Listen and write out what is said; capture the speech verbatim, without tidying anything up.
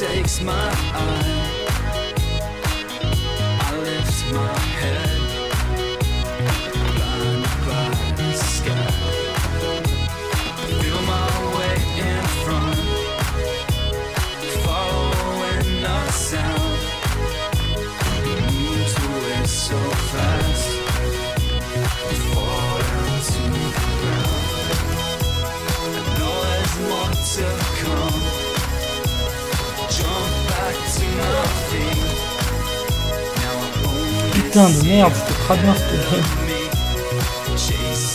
Takes my eye, I lift my head, blinded by the sky. Feel my way in front, following the sound. It moves away so fast, I fall down to the ground. I know there's more to come. Putain de merde, c'était très bien ce game.